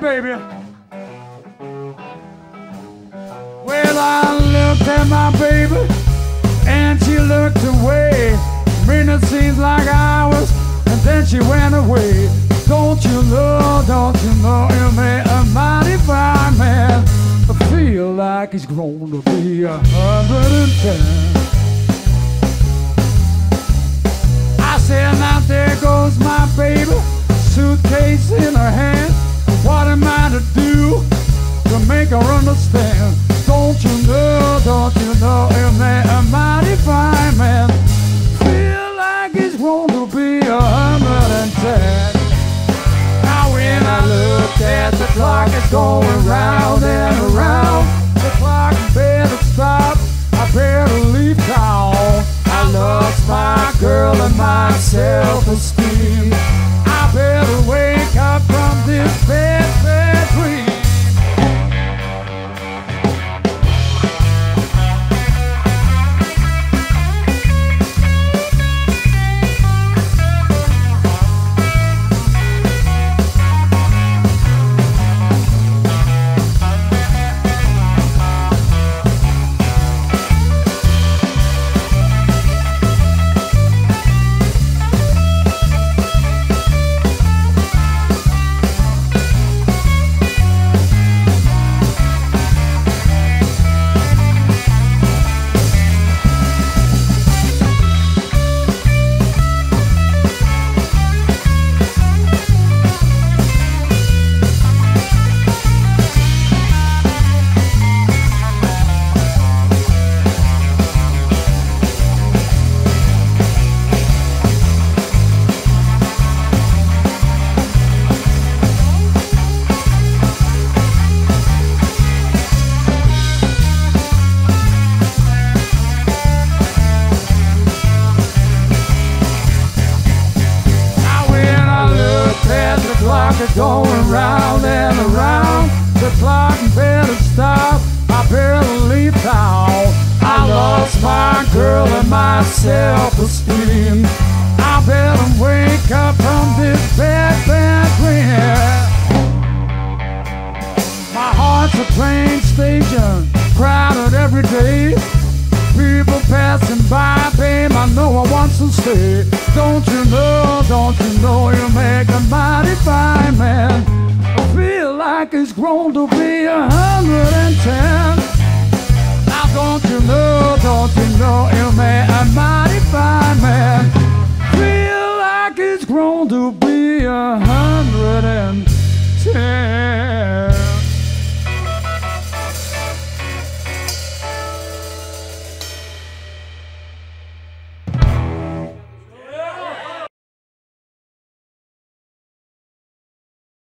baby. Well, I looked at my baby, and she looked away. Minute seems like hours, and then she went away. Don't you know you made a mighty fine man? I feel like he's grown to be 110. I said, now there goes my baby, suitcase in her hand. What am I to do to make her understand? Don't you know, ain't that a mighty fine man? Feel like he's grown to be 110. Now when I look at the clock, it's going round and around. The clock better stop, I better leave town. I lost my girl and my self-esteem. I better wake up from this bad, bad dream. It's going round and around. The clock better stop, I better leave town. I lost my girl and my self-esteem. I better wake up from this bad, bad dream. My heart's a train station, crowded every day. People passing by, babe, I know I want to stay. Don't you know you make a mighty fine man? I feel like he's grown to be 110. Now don't you know you make a mighty fine man? Feel like he's grown to be